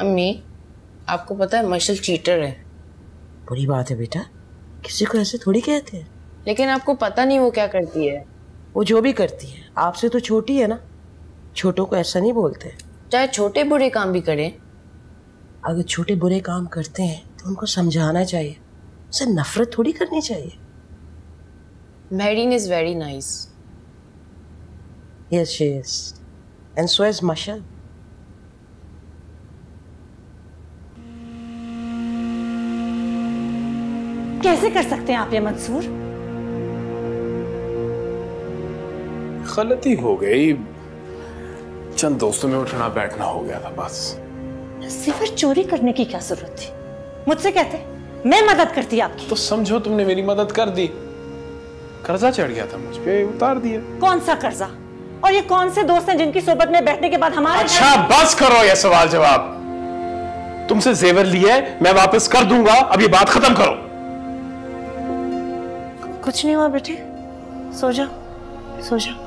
अम्मी आपको पता है मशल चीटर है। बुरी बात है बेटा, किसी को ऐसे थोड़ी कहते हैं। लेकिन आपको पता नहीं वो क्या करती है। वो जो भी करती है, आपसे तो छोटी है ना, छोटों को ऐसा नहीं बोलते। चाहे छोटे बुरे काम भी करें, अगर छोटे बुरे काम करते हैं तो उनको समझाना चाहिए, उनसे नफरत थोड़ी करनी चाहिए। Mahereen is very nice. Yes, she is. And so is Mashal. कैसे कर सकते हैं आप ये मंसूर? गलती हो गई, चंद दोस्तों में उठना बैठना हो गया था बस। सिफर चोरी करने की क्या जरूरत थी? मुझसे कहते, मैं मदद करती आपकी। तो समझो तुमने मेरी मदद कर दी, कर्जा चढ़ गया था मुझ पे, उतार दिया। कौन सा कर्जा? और ये कौन से दोस्त हैं जिनकी सोबत में बैठने के बाद हमारे? अच्छा बस करो ये सवाल जवाब। तुमसे जेवर लिए मैं वापस कर दूंगा, अब ये बात खत्म करो। कुछ नहीं हुआ बेटे, सो जाओ सो जाओ।